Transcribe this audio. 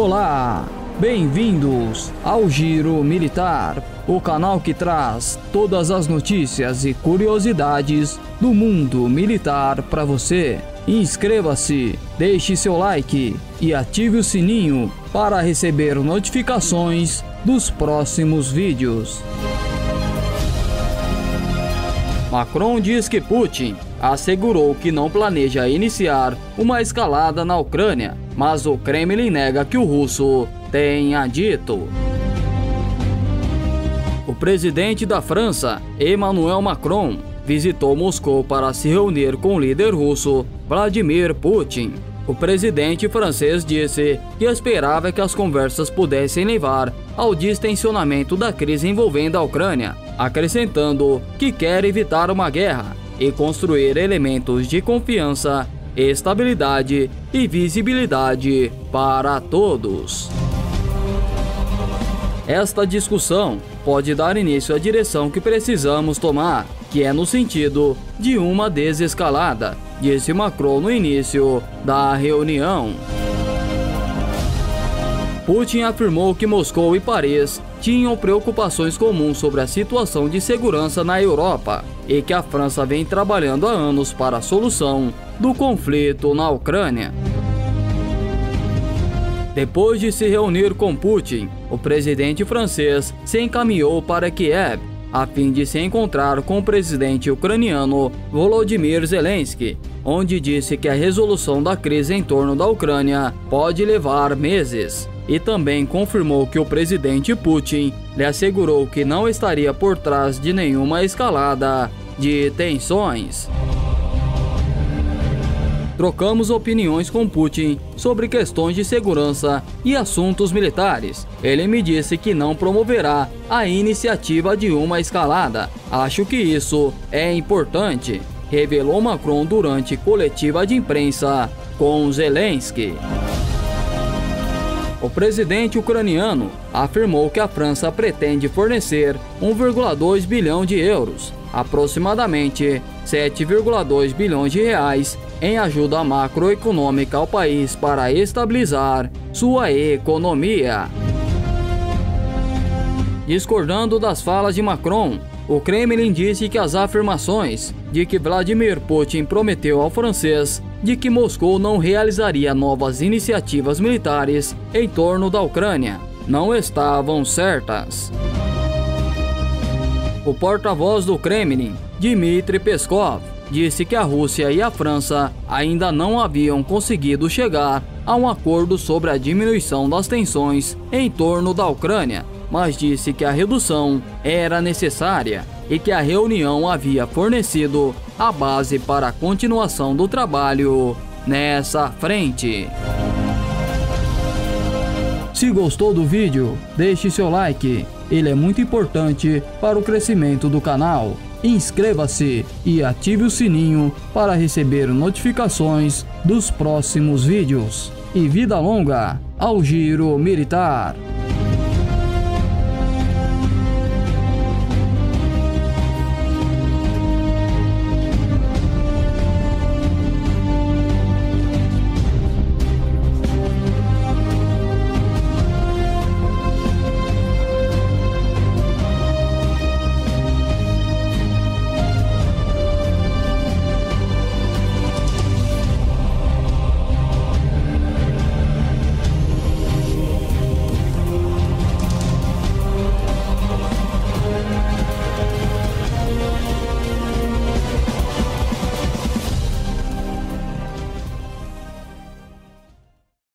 Olá, bem-vindos ao Giro Militar, o canal que traz todas as notícias e curiosidades do mundo militar para você. Inscreva-se, deixe seu like e ative o sininho para receber notificações dos próximos vídeos. Macron diz que Putin assegurou que não planeja iniciar uma escalada na Ucrânia, mas o Kremlin nega que o russo tenha dito. O presidente da França, Emmanuel Macron, visitou Moscou para se reunir com o líder russo, Vladimir Putin. O presidente francês disse que esperava que as conversas pudessem levar ao distensionamento da crise envolvendo a Ucrânia, acrescentando que quer evitar uma guerra e construir elementos de confiança, estabilidade e visibilidade para todos. Esta discussão pode dar início à direção que precisamos tomar, que é no sentido de uma desescalada, disse Macron no início da reunião. Putin afirmou que Moscou e Paris tinham preocupações comuns sobre a situação de segurança na Europa e que a França vem trabalhando há anos para a solução do conflito na Ucrânia. Depois de se reunir com Putin, o presidente francês se encaminhou para Kiev, a fim de se encontrar com o presidente ucraniano Volodymyr Zelensky, onde disse que a resolução da crise em torno da Ucrânia pode levar meses, e também confirmou que o presidente Putin lhe assegurou que não estaria por trás de nenhuma escalada de tensões. Trocamos opiniões com Putin sobre questões de segurança e assuntos militares. Ele me disse que não promoverá a iniciativa de uma escalada. Acho que isso é importante, revelou Macron durante coletiva de imprensa com Zelensky. O presidente ucraniano afirmou que a França pretende fornecer 1,2 bilhão de euros, aproximadamente 7,2 bilhões de reais, em ajuda macroeconômica ao país para estabilizar sua economia. Discordando das falas de Macron, o Kremlin disse que as afirmações de que Vladimir Putin prometeu ao francês de que Moscou não realizaria novas iniciativas militares em torno da Ucrânia não estavam certas. O porta-voz do Kremlin, Dmitry Peskov, disse que a Rússia e a França ainda não haviam conseguido chegar a um acordo sobre a diminuição das tensões em torno da Ucrânia, mas disse que a redução era necessária e que a reunião havia fornecido a base para a continuação do trabalho nessa frente. Se gostou do vídeo, deixe seu like, ele é muito importante para o crescimento do canal. Inscreva-se e ative o sininho para receber notificações dos próximos vídeos. E vida longa ao Giro Militar!